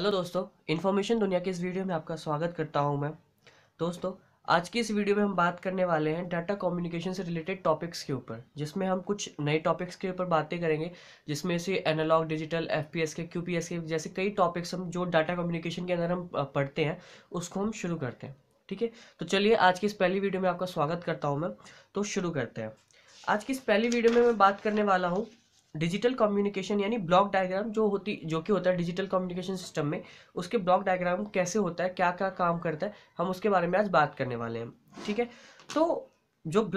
Hello दोस्तों, information दुनिया के इस वीडियो में आपका स्वागत करता हूं मैं। दोस्तों, आज की इस वीडियो में हम बात करने वाले हैं डाटा कम्युनिकेशन से रिलेटेड टॉपिक्स के ऊपर, जिसमें हम कुछ नए टॉपिक्स के ऊपर बातें करेंगे, जिसमें से एनालॉग, डिजिटल, एफपीएस के, क्यूपीएस के जैसे कई टॉपिक्स हम जो डाटा कम्युनिकेशन के अंदर हम पढ़ते हैं उसको हम शुरू करते हैं। ठीक है, तो चलिए आज की इस पहली वीडियो में आपका स्वागत करता हूँ मैं, तो शुरू करते हैं। आज की इस पहली वीडियो में मैं बात करने वाला हूँ डिजिटल कम्युनिकेशन यानी ब्लॉक डायग्राम जो कि होता है डिजिटल कम्युनिकेशन सिस्टम में, उसके ब्लॉक डायग्राम कैसे होता है, क्या क्या काम करता है, हम उसके बारे में आज बात करने वाले हैं। ठीक है, तो जब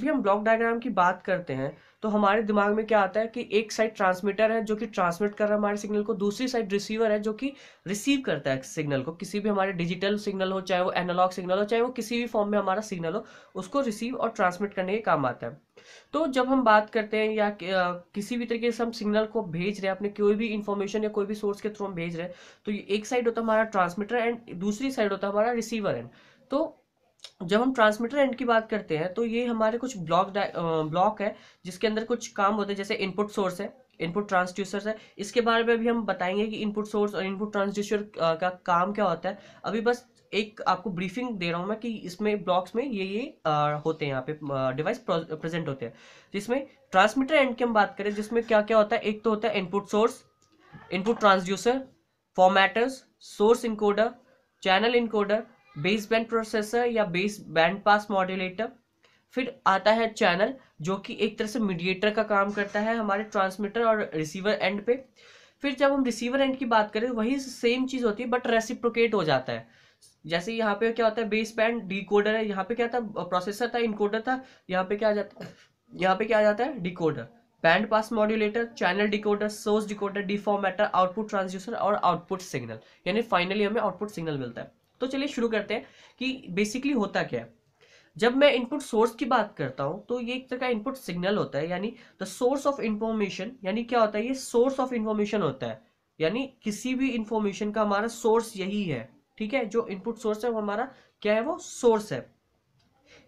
भी हम ब्लॉक डायग्राम की बात करते हैं तो हमारे दिमाग में क्या आता है कि एक साइड ट्रांसमीटर है जो कि ट्रांसमिट कर रहा है हमारे सिग्नल को, दूसरी साइड रिसीवर है जो कि रिसीव करता है सिग्नल को। किसी भी हमारे डिजिटल सिग्नल हो, चाहे वो एनालॉग सिग्नल हो, चाहे वो किसी भी फॉर्म में हमारा सिग्नल हो, उसको रिसीव और ट्रांसमिट करने के काम आता है। तो जब हम बात करते हैं या किसी भी तरीके से हम सिग्नल को भेज रहे हैं, अपने कोई भी इंफॉर्मेशन या कोई भी सोर्स के थ्रू हम भेज रहे हैं, तो एक साइड होता है हमारा ट्रांसमीटर एंड, दूसरी साइड होता है हमारा रिसीवर एंड। तो जब हम ट्रांसमीटर एंड की बात करते हैं तो ये हमारे कुछ ब्लॉक है जिसके अंदर कुछ काम होते हैं, जैसे इनपुट सोर्स है, इनपुट ट्रांसड्यूसर है। इसके बारे में भी हम बताएंगे कि इनपुट सोर्स और इनपुट ट्रांसड्यूसर का काम क्या होता है। अभी बस एक आपको ब्रीफिंग दे रहा हूँ मैं कि इसमें ब्लॉक्स में ये होते हैं, यहाँ पे डिवाइस प्रेजेंट होते हैं। जिसमें ट्रांसमीटर एंड की हम बात करें, जिसमें क्या क्या होता है, एक तो होता है input source, input transducer, formatters, source encoder, channel encoder, base band processor या बेस बैंड पास मॉड्यूलेटर। फिर आता है चैनल, जो कि एक तरह से मीडिएटर का काम करता है हमारे ट्रांसमीटर और रिसीवर एंड पे। फिर जब हम रिसीवर एंड की बात करें, वही सेम चीज़ होती है बट रेसिप्रोकेट हो जाता है। जैसे यहाँ पे क्या होता है, बेस बैंड डिकोडर है, यहाँ पे क्या था, प्रोसेसर था, इनकोडर था, यहाँ पे क्या आ जाता है decoder, band pass modulator, channel decoder, source decoder, deformatter, output transducer और आउटपुट सिग्नल, यानी फाइनली हमें आउटपुट सिग्नल मिलता है। तो चलिए शुरू करते हैं कि बेसिकली होता क्या है। जब मैं इनपुट सोर्स की बात करता हूं तो ये एक तरह का इनपुट सिग्नल होता है, यानी द सोर्स ऑफ इंफॉर्मेशन, यानी क्या होता है, ये सोर्स ऑफ इंफॉर्मेशन होता है, यानी किसी भी इंफॉर्मेशन का हमारा सोर्स यही है। ठीक है, जो इनपुट सोर्स है वो हमारा क्या है, वो सोर्स है।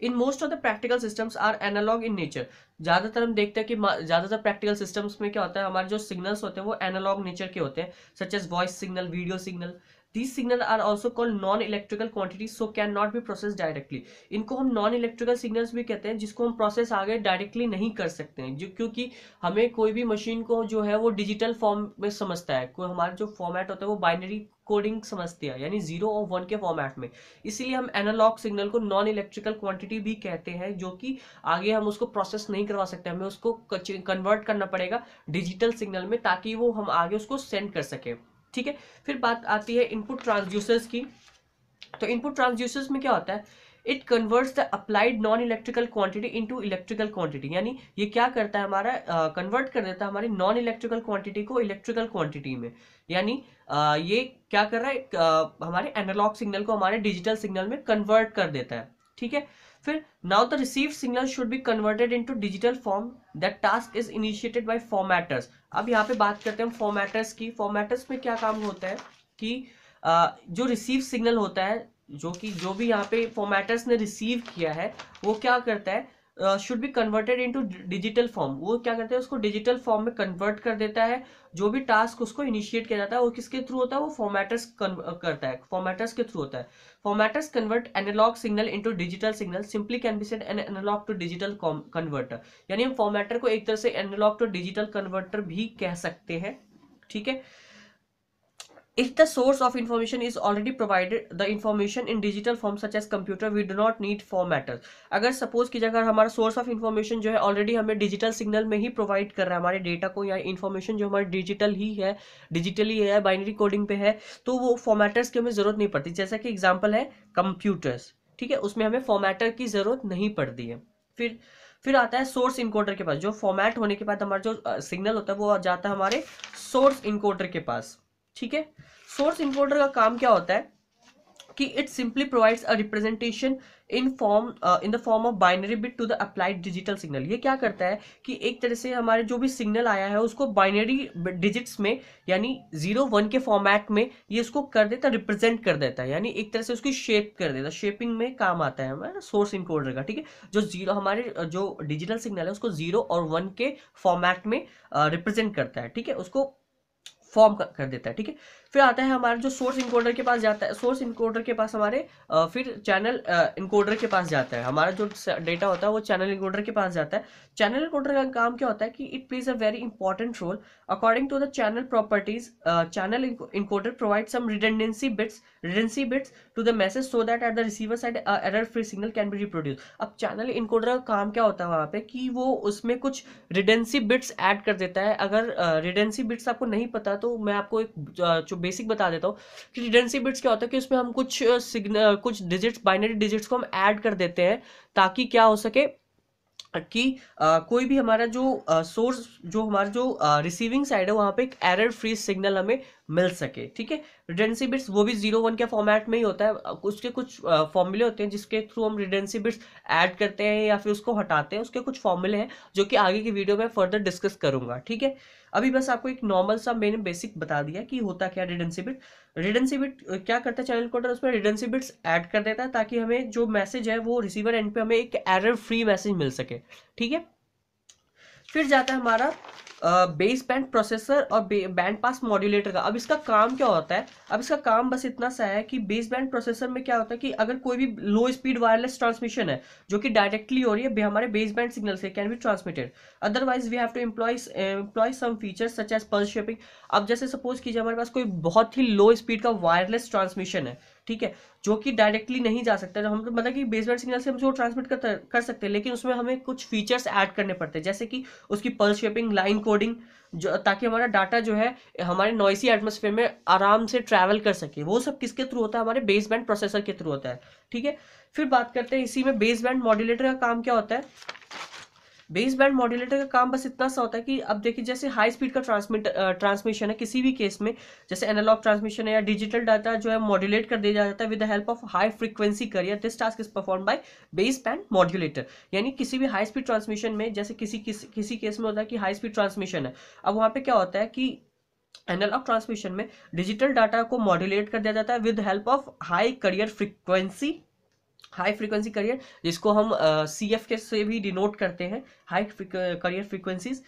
In most of the practical systems are analog in nature. ज़्यादातर हम देखते हैं कि ज़्यादातर प्रैक्टिकल सिस्टम्स में क्या होता है, हमारे जो सिग्नल्स होते हैं वो एनालॉग नेचर के होते हैं, such as voice signal, video signal. These signals are also called non-electrical quantities, so cannot be processed directly. इनको हम नॉन इलेक्ट्रिकल सिग्नल्स भी कहते हैं, जिसको हम प्रोसेस आगे डायरेक्टली नहीं कर सकते हैं, जो क्योंकि हमें कोई भी मशीन को जो है वो डिजिटल फॉर्म में समझता है, कोई हमारा जो फॉर्मेट होता है वो बाइनरी कोडिंग समझती है, यानी 0 और 1 के फॉर्मेट में। इसीलिए हम एनालॉग सिग्नल को नॉन इलेक्ट्रिकल क्वांटिटी भी कहते हैं, जो कि आगे हम उसको प्रोसेस नहीं करवा सकते, हमें उसको कन्वर्ट करना पड़ेगा डिजिटल सिग्नल में ताकि वो हम आगे उसको सेंड कर सकें। ठीक है, फिर बात आती है इनपुट ट्रांसड्यूसर्स की। तो इनपुट ट्रांसड्यूसर्स में क्या होता है, it converts the applied non electrical quantity into electrical quantity, यानी ये क्या करता है, हमारा कन्वर्ट कर देता है हमारी नॉन इलेक्ट्रिकल क्वांटिटी को इलेक्ट्रिकल क्वांटिटी में। यानी ये क्या कर रहा है, हमारे एनालॉग सिग्नल को हमारे डिजिटल सिग्नल में कन्वर्ट कर देता है। ठीक है, फिर now the receive signal should be converted into digital form, that task is initiated by formatters. अब यहाँ पे बात करते हैं हम फॉर्मेटर्स की। फॉर्मेटर्स में क्या काम होता है कि जो रिसीव सिग्नल होता है, जो भी यहाँ पे फॉर्मेटर्स ने रिसीव किया है, वो क्या करता है, should be converted into digital form. वो क्या करता है, उसको डिजिटल फॉर्म में कन्वर्ट कर देता है। जो भी टास्क उसको इनिशिएट किया जाता है वो किसके थ्रू होता है, वो फॉर्मेटर्स करता है, फॉर्मेटर्स के थ्रू होता है। Formatters convert analog signal into digital signal, simply can be said an analog to digital converter, यानी हम फॉर्मेटर को एक तरह से एनालॉग टू डिजिटल कन्वर्टर भी कह सकते हैं। ठीक है, if the source of information is already provided the information in digital form such as computer, we do not need formatter. अगर सपोज कीजिए अगर हमारा सोर्स ऑफ इन्फॉर्मेशन जो है ऑलरेडी हमें डिजिटल सिग्नल में ही प्रोवाइड कर रहा है हमारे डेटा को, या इन्फॉर्मेशन जो हमारे डिजिटली है बाइनरी कोडिंग पे है, तो वो फॉर्मेटर्स की हमें जरूरत नहीं पड़ती। जैसा कि एग्जाम्पल है कंप्यूटर्स, ठीक है, उसमें हमें फॉर्मेटर की जरूरत नहीं पड़ती है। फिर आता है सोर्स इनकोडर के पास। जो फॉर्मेट होने के बाद हमारा जो सिग्नल होता है वो जाता है हमारे सोर्स इनकोडर के पास। ठीक है, सोर्स इनकोडर का काम क्या होता है कि it simply provides a representation in the form of binary bit to the applied digital signal. ये क्या करता है कि एक तरह से हमारे जो भी सिग्नल आया है उसको बाइनरी डिजिट्स में, यानी 0 1 के फॉर्मेट में ये उसको कर देता, रिप्रेजेंट कर देता है, यानी एक तरह से उसकी शेप कर देता। शेपिंग में काम आता है हमारा सोर्स इनकोडर का। ठीक है, हमारे जो डिजिटल सिग्नल है उसको 0 और 1 के फॉर्मेट में रिप्रेजेंट करता है। ठीक है, उसको फॉर्म कर देता है। ठीक है, फिर आता है हमारा जो सोर्स इनकोडर के पास जाता है, सोर्स इनकोडर के पास हमारे फिर चैनल इनकोडर के पास जाता है। हमारा जो डेटा होता है वो चैनल इनकोडर के पास जाता है। चैनल इनकोडर का काम क्या होता है कि it plays a very important role according to the channel properties. Channel encoder provide some redundancy bits to the message so that at the receiver side error free signal can be reproduce. अब channel encoder का काम क्या होता है वहाँ पे कि वो उसमें कुछ रिडंडेंसी बिट्स ऐड कर देता है। अगर रिडंडेंसी बिट्स आपको नहीं पता तो मैं आपको एक जो बेसिक बता देता हूँ कि रिडंडेंसी बिट्स क्या होता है कि उसमें हम कुछ सिग्नल, कुछ डिजिट्स, बाइनरी डिजिट्स को हम ऐड कर देते हैं ताकि क्या हो सके कि कोई भी हमारा जो सोर्स, जो हमारा जो रिसीविंग साइड है वहाँ पे एक एरर फ्री सिग्नल हमें मिल सके। ठीक है, रिडंडेंसी बिट्स वो भी 0-1 के फॉर्मेट में ही होता है। उसके कुछ फॉर्मूले होते हैं जिसके थ्रू हम रिडंडेंसी बिट्स ऐड करते हैं या फिर उसको हटाते हैं। उसके कुछ फॉर्मूले हैं जो कि आगे की वीडियो में फर्दर डिस्कस करूंगा। ठीक है, अभी बस आपको एक नॉर्मल सा मैंने बेसिक बता दिया कि होता क्या रिडंडेंसी बिट। रिडंडेंसी बिट क्या करता है चैनल कोडर, उसमें रिडंडेंसी बिट्स ऐड कर देता है ताकि हमें जो मैसेज है वो रिसीवर एंड पे हमें एक एरर फ्री मैसेज मिल सके। ठीक है, फिर जाता है हमारा बेस बैंड प्रोसेसर और बैंड पास मॉड्यूलेटर का। अब इसका काम क्या होता है, अब इसका काम बस इतना सा है कि बेस बैंड प्रोसेसर में क्या होता है कि अगर कोई भी लो स्पीड वायरलेस ट्रांसमिशन है जो कि डायरेक्टली हो रही है हमारे बेस बैंड सिग्नल से, can be transmitted. Otherwise we have to employ some features such as pulse shaping. अब जैसे सपोज कीजिए हमारे पास कोई बहुत ही लो स्पीड का वायरलेस ट्रांसमिशन है, ठीक है, जो कि डायरेक्टली नहीं जा सकता, हम मतलब कि बेसबैंड सिग्नल से हम जो ट्रांसमिट कर सकते हैं, लेकिन उसमें हमें कुछ फीचर्स ऐड करने पड़ते हैं जैसे कि उसकी पल्स शेपिंग, लाइन कोडिंग, जो ताकि हमारा डाटा जो है हमारे नॉइसी एटमॉस्फेयर में आराम से ट्रैवल कर सके। वो सब किसके थ्रू होता है, हमारे बेसबैंड प्रोसेसर के थ्रू होता है। ठीक है, फिर बात करते हैं इसी में बेसबैंड मॉड्यूलेटर का काम क्या होता है। बेस बैंड मॉड्यूलेटर का काम बस इतना सा होता है कि अब देखिए जैसे हाई स्पीड का ट्रांसमिशन है, किसी भी केस में जैसे एनालॉग ट्रांसमिशन है या डिजिटल डाटा जो है मॉड्यूलेट कर दिया जाता है with the help of high frequency carrier. This task is perform by base band modulator. यानी किसी भी हाई स्पीड ट्रांसमिशन में जैसे किसी केस में होता है कि हाई स्पीड ट्रांसमिशन है, अब वहाँ पे क्या होता है कि एनालॉग ट्रांसमिशन में डिजिटल डाटा को मॉड्यूलेट कर दिया जाता है with help of high frequency carrier, जिसको हम CF के से भी डिनोट करते हैं, high carrier frequencies.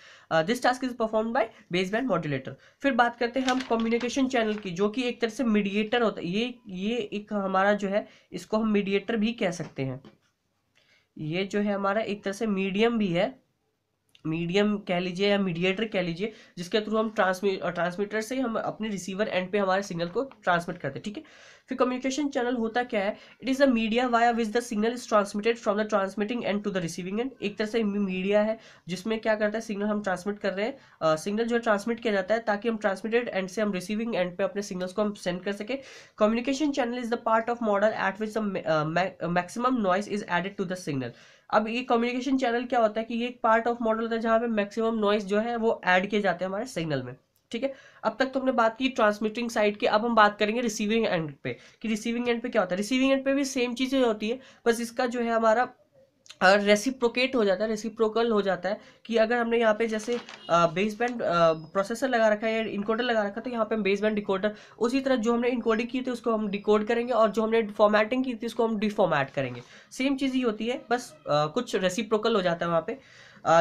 This task is perform by baseband modulator. फिर बात करते हैं हम कम्युनिकेशन चैनल की, जो कि एक तरह से मीडिएटर होता है। ये एक हमारा जो है, इसको हम मीडिएटर भी कह सकते हैं। ये जो है हमारा एक तरह से मीडियम भी है, मीडियम कह लीजिए या मीडिएटर कह लीजिए, जिसके थ्रू हम ट्रांसमीटर से हम अपने रिसीवर एंड पे हमारे सिग्नल को ट्रांसमिट करते हैं। ठीक है, फिर कम्युनिकेशन चैनल होता क्या है, it is a media via which the signal is transmitted from the transmitting end to the receiving end. एक तरह से मीडिया है जिसमें क्या करता है, सिग्नल हम ट्रांसमिट कर रहे हैं, सिग्नल जो है ट्रांसमिट किया जाता है ताकि हम ट्रांसमिटेड एंड से हम रिसीविंग एंड पे अपने सिग्नल्स को हम सेंड कर सके। Communication channel is the part of model at which the maximum noise is added to the signal. अब ये कम्युनिकेशन चैनल क्या होता है कि ये एक पार्ट ऑफ मॉडल होता है जहाँ पे मैक्सिमम नॉइस जो है वो ऐड किए जाते हैं हमारे सिग्नल में। ठीक है, अब तक तो हमने बात की ट्रांसमिटिंग साइड की, अब हम बात करेंगे रिसीविंग एंड पे कि रिसीविंग एंड पे क्या होता है। रिसीविंग एंड पे भी सेम चीज़ें होती है, बस इसका जो है हमारा रेसिप्रोकेट हो जाता है, रेसिप्रोकल हो जाता है कि अगर हमने यहाँ पे जैसे बेसबैंड प्रोसेसर लगा रखा है या इनकोडर लगा रखा है तो यहाँ पे हम बेसबैंड डिकोडर, उसी तरह जो हमने इनकोडिंग की थी उसको हम डिकोड करेंगे और जो हमने फॉर्मेटिंग की थी उसको हम डिफॉर्मेट करेंगे। सेम चीज़ ही होती है, बस कुछ रेसिप्रोकल हो जाता है वहाँ पे।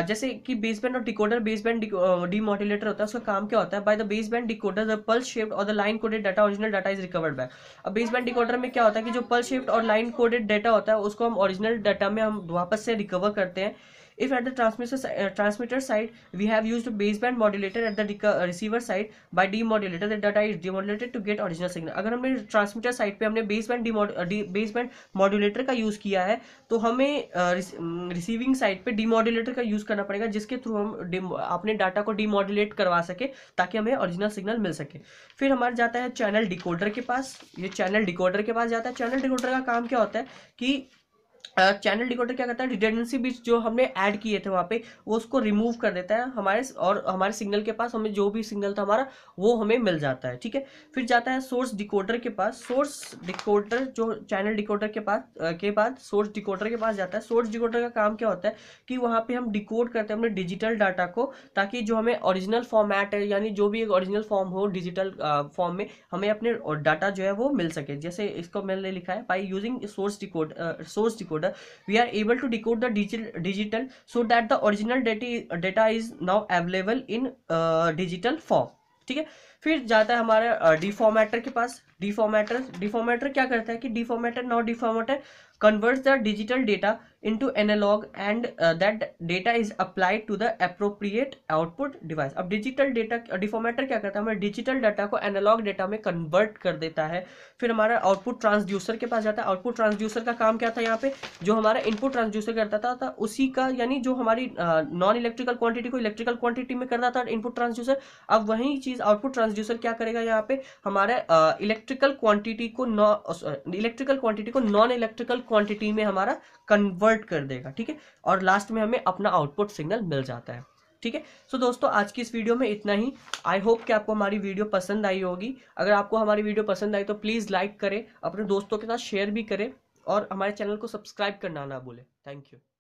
जैसे कि बेसबैंड और डिकोडर, बेसबैंड डीमॉड्यूलेटर होता है, उसका काम क्या होता है, by the baseband decoder the pulse shaped और the line coded data original data is recovered back. अब बेसबैंड डिकोडर में क्या होता है कि जो पल्स शेप्ड और लाइन कोडेड डाटा होता है उसको हम ओरिजिनल डाटा में हम वापस से रिकवर करते हैं। If at the transmitter side we have used baseband modulator, at the receiver side by demodulator the data is demodulated to get original signal। अगर हमने ट्रांसमीटर साइड पे हमने बेसबैंड मॉड्यूलेटर का यूज़ किया है तो हमें रिसीविंग साइड पे डीमॉड्यूलेटर का यूज़ करना पड़ेगा, जिसके थ्रू हम अपने डाटा को डीमॉड्यूलेट करवा सके ताकि हमें ओरिजिनल सिग्नल मिल सके। फिर हमारा जाता है चैनल डिकोडर के पास, ये चैनल डिकोडर के पास जाता है। चैनल डिकोडर का काम क्या होता है कि चैनल डिकोडर क्या करता है, रिडंडेंसी बिट्स जो हमने ऐड किए थे वहाँ पे वो उसको रिमूव कर देता है हमारे, और हमारे सिग्नल के पास हमें जो भी सिग्नल था हमारा वो हमें मिल जाता है। ठीक है, फिर जाता है सोर्स डिकोडर के पास। सोर्स डिकोडर जो चैनल डिकोडर के पास सोर्स डिकोडर के पास जाता है। सोर्स डिकोडर का काम क्या होता है कि वहाँ पर हम डिकोड करते हैं अपने डिजिटल डाटा को, ताकि जो हमें ओरिजिनल फॉर्मेट है, यानी जो भी एक ओरिजिनल फॉर्म हो डिजिटल फॉर्म में, हमें अपने डाटा जो है वो मिल सके। जैसे इसको मैंने लिखा है, by using source decoder we are able to decode the digital so that the original data is now available in digital form। ठीक है। फिर जाता है हमारे डिफॉर्मेटर के पास। डिफॉर्मेटर क्या करता है कि deformatter converts the digital data into analog and that data is applied to the appropriate output device. अब डिजिटल डेटा डिफॉर्मेटर क्या करता है, हमारे डिजिटल डाटा को एनालॉग डाटा में कन्वर्ट कर देता है। फिर हमारा आउटपुट ट्रांसड्यूसर के पास जाता है। आउटपुट ट्रांसड्यूसर का काम क्या था, यहाँ पे जो हमारा इनपुट ट्रांसड्यूसर करता था उसी का, यानी जो हमारी नॉन इलेक्ट्रिकल क्वांटिटी को इलेक्ट्रिकल क्वांटिटी में करता था इनपुट ट्रांसड्यूसर। अब वही चीज आउटपुट ट्रांसड्यूसर क्या करेगा, यहाँ पे हमारे इलेक्ट्रिकल क्वांटिटी को नॉन इलेक्ट्रिकल क्वांटिटी में हमारा कन्वर्ट कर देगा। ठीक है, और लास्ट में हमें अपना आउटपुट सिग्नल मिल जाता है। ठीक है, सो दोस्तों आज की इस वीडियो में इतना ही। आई होप कि आपको हमारी वीडियो पसंद आई होगी। अगर आपको हमारी वीडियो पसंद आई तो प्लीज़ लाइक करें, अपने दोस्तों के साथ शेयर भी करें और हमारे चैनल को सब्सक्राइब करना ना भूलें। Thank you.